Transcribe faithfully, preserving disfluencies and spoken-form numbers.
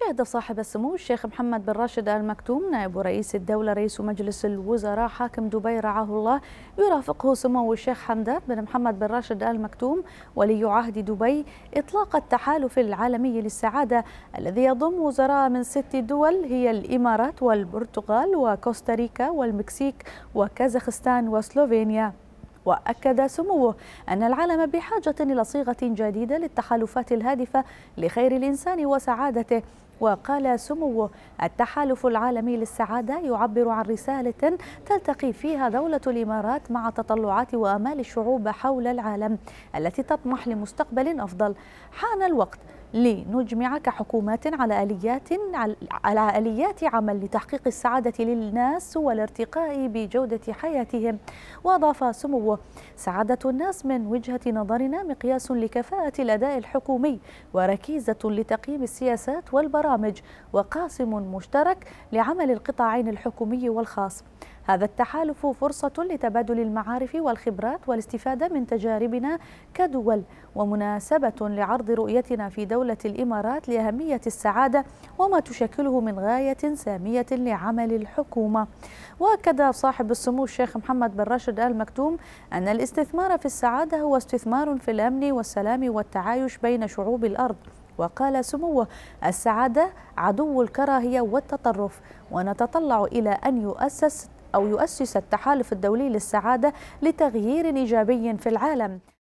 شهد صاحب السمو الشيخ محمد بن راشد آل مكتوم نائب رئيس الدولة رئيس مجلس الوزراء حاكم دبي رعاه الله يرافقه سمو الشيخ حمدان بن محمد بن راشد آل مكتوم ولي عهد دبي إطلاق التحالف العالمي للسعادة الذي يضم وزراء من ست دول هي الإمارات والبرتغال وكوستاريكا والمكسيك وكازاخستان وسلوفينيا. وأكد سموه أن العالم بحاجة إلى صيغة جديدة للتحالفات الهادفة لخير الإنسان وسعادته. وقال سموه التحالف العالمي للسعادة يعبر عن رسالة تلتقي فيها دولة الإمارات مع تطلعات وأمال الشعوب حول العالم التي تطمح لمستقبل أفضل. حان الوقت لنجمع كحكومات على آليات على آليات عمل لتحقيق السعادة للناس والارتقاء بجودة حياتهم. وأضاف سموه سعادة الناس من وجهة نظرنا مقياس لكفاءة الأداء الحكومي وركيزة لتقييم السياسات والبرامج وقاسم مشترك لعمل القطاعين الحكومي والخاص. هذا التحالف فرصة لتبادل المعارف والخبرات والاستفادة من تجاربنا كدول ومناسبة لعرض رؤيتنا في دولة الإمارات لأهمية السعادة وما تشكله من غاية سامية لعمل الحكومة. وأكد صاحب السمو الشيخ محمد بن راشد آل مكتوم أن الاستثمار في السعادة هو استثمار في الأمن والسلام والتعايش بين شعوب الأرض. وقال سموه السعادة عدو الكراهية والتطرف ونتطلع إلى أن يؤسس أو يؤسس التحالف الدولي للسعادة لتغيير إيجابي في العالم.